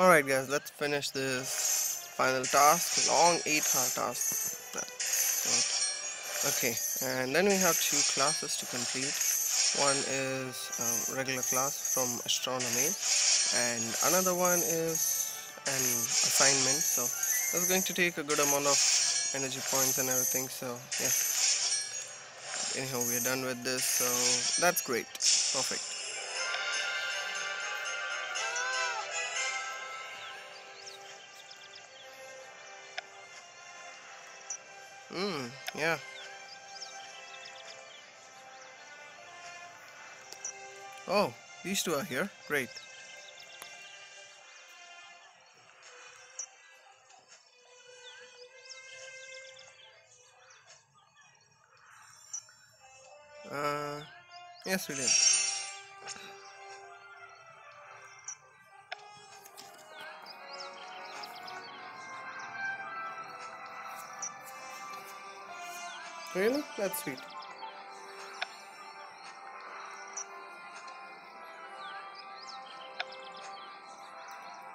Alright guys, let's finish this final task, long 8-hour task. Okay, and then we have two classes to complete. One is a regular class from astronomy, and another one is an assignment. So that's going to take a good amount of energy points and everything. So yeah, anyhow, we're done with this, so that's great, perfect. Yeah. Oh, these two are here. Great. Yes, we did. Really? That's sweet.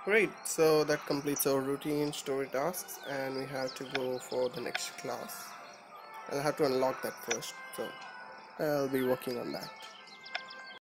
Great, so that completes our routine story tasks, and we have to go for the next class. I'll have to unlock that first, so I'll be working on that.